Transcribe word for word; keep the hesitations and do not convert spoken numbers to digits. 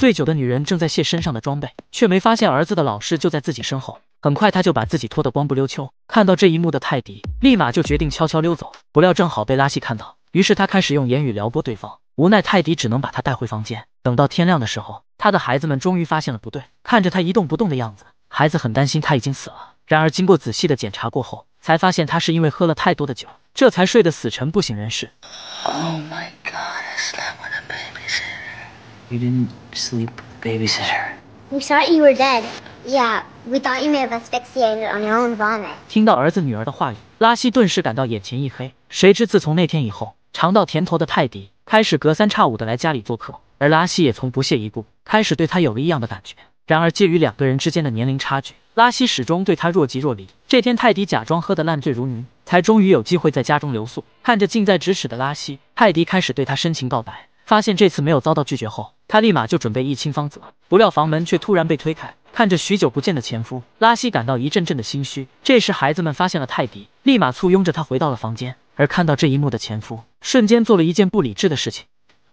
醉酒的女人正在卸身上的装备，却没发现儿子的老师就在自己身后。很快，他就把自己脱得光不溜秋。看到这一幕的泰迪，立马就决定悄悄溜走，不料正好被拉西看到，于是他开始用言语撩拨对方。无奈，泰迪只能把他带回房间。等到天亮的时候，他的孩子们终于发现了不对，看着他一动不动的样子，孩子很担心他已经死了。然而，经过仔细的检查过后，才发现他是因为喝了太多的酒，这才睡得死沉不省人事。Oh my god, I slept with a babysitter. You didn't sleep with a babysitter. We thought you were dead. Yeah, we thought you may have asphyxiated on your own vomit. 听到儿子女儿的话语，拉西顿时感到眼前一黑。谁知自从那天以后，尝到甜头的泰迪开始隔三差五的来家里做客，而拉西也从不屑一顾，开始对他有了异样的感觉。然而，介于两个人之间的年龄差距，拉西始终对他若即若离。这天，泰迪假装喝得烂醉如泥，才终于有机会在家中留宿。看着近在咫尺的拉西，泰迪开始对他深情告白。发现这次没有遭到拒绝后，他立马就准备一亲芳泽，不料房门却突然被推开。看着许久不见的前夫，拉西感到一阵阵的心虚。这时，孩子们发现了泰迪，立马簇拥着他回到了房间。而看到这一幕的前夫，瞬间做了一件不理智的事情。